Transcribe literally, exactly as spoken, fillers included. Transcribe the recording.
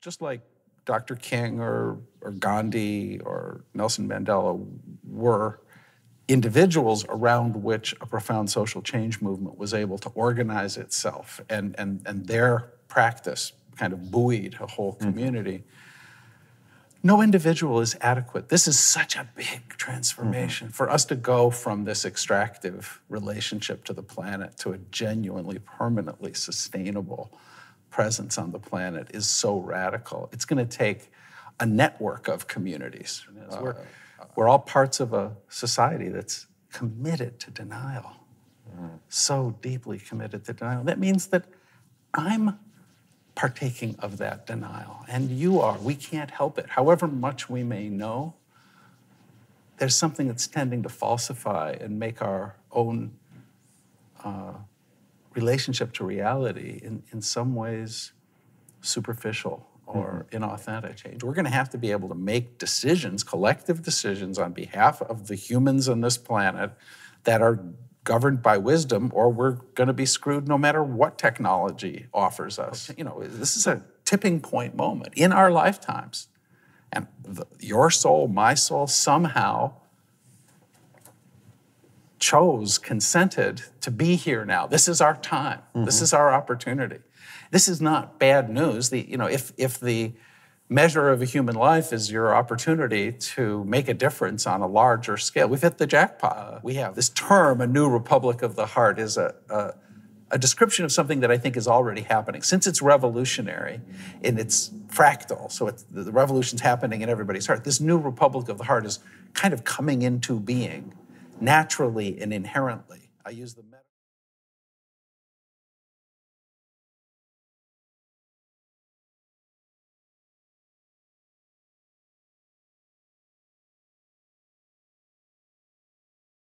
just like Doctor King or, or Gandhi or Nelson Mandela were individuals around which a profound social change movement was able to organize itself, and, and, and their practice kind of buoyed a whole community. Mm-hmm. No individual is adequate. This is such a big transformation. Mm-hmm. For us to go from this extractive relationship to the planet to a genuinely, permanently sustainable presence on the planet is so radical. It's going to take a network of communities. Uh, we're, we're all parts of a society that's committed to denial, mm. so deeply committed to denial. That means that I'm partaking of that denial, and you are. We can't help it. However much we may know, there's something that's tending to falsify and make our own uh, relationship to reality in, in some ways superficial or mm-hmm. inauthentic. We're going to have to be able to make decisions, collective decisions, on behalf of the humans on this planet that are governed by wisdom, or we're going to be screwed no matter what technology offers us. You know, this is a tipping point moment in our lifetimes. And the, your soul, my soul, somehow chose, consented to be here now. This is our time. Mm-hmm. This is our opportunity. This is not bad news. The, you know, if, if the measure of a human life is your opportunity to make a difference on a larger scale, we've hit the jackpot. We have this term, A New Republic of the Heart, is a, a, a description of something that I think is already happening. Since it's revolutionary and it's fractal, so it's, the revolution's happening in everybody's heart, this New Republic of the Heart is kind of coming into being naturally and inherently. I use the metaphor.